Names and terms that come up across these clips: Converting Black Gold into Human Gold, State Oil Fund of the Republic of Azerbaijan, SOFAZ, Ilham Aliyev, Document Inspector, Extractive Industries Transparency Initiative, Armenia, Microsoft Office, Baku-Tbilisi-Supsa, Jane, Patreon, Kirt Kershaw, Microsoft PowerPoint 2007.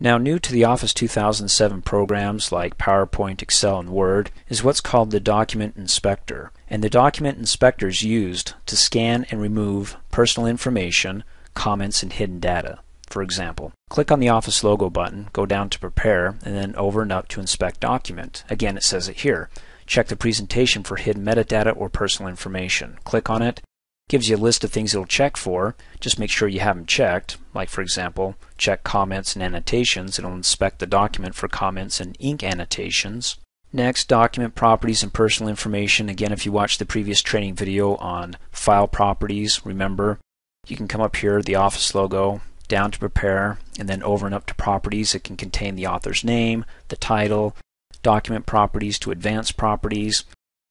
Now, new to the Office 2007 programs like PowerPoint, Excel, and Word is what's called the Document Inspector. And the Document Inspector is used to scan and remove personal information, comments, and hidden data. For example, click on the Office logo button, go down to Prepare, and then over and up to Inspect Document. Again, it says it here. Check the presentation for hidden metadata or personal information. Click on it. Gives you a list of things it'll check for. Just make sure you have them checked. Like, for example, check comments and annotations. It'll inspect the document for comments and ink annotations. Next, document properties and personal information. Again, if you watched the previous training video on file properties, remember, you can come up here, the Office logo, down to Prepare, and then over and up to Properties. It can contain the author's name, the title, document properties to advanced properties.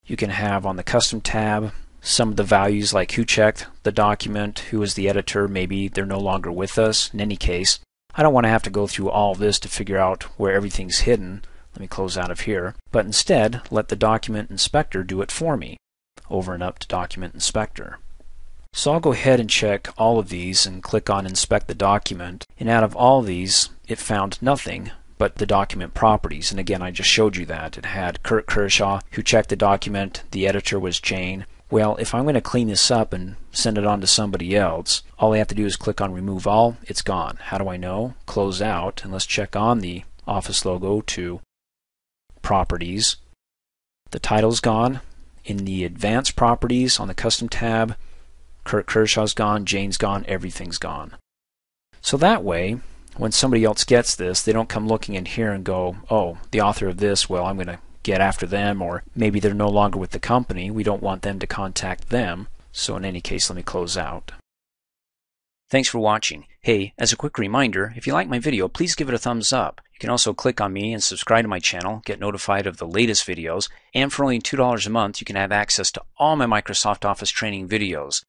You can have on the Custom tab some of the values like who checked the document, who is the editor, maybe they're no longer with us. In any case, I don't want to have to go through all this to figure out where everything's hidden. Let me close out of here. But instead, let the Document Inspector do it for me. Over and up to Document Inspector. So I'll go ahead and check all of these and click on Inspect the Document. And out of all these, it found nothing but the document properties. And again, I just showed you that. It had Kirt Kershaw, who checked the document. The editor was Jane. Well, if I'm going to clean this up and send it on to somebody else, all I have to do is click on Remove All. It's gone. How do I know? Close out, and let's check on the Office logo to Properties. The title's gone. In the Advanced Properties on the Custom tab, Kirt Kershaw's gone, Jane's gone, everything's gone. So that way, when somebody else gets this, they don't come looking in here and go, oh, the author of this, well, I'm going to get after them, or maybe they're no longer with the company. We don't want them to contact them. So in any case, let me close out. Thanks for watching. Hey, as a quick reminder, if you like my video, please give it a thumbs up. You can also click on me and subscribe to my channel, get notified of the latest videos, and for only $2 a month, you can have access to all my Microsoft Office training videos.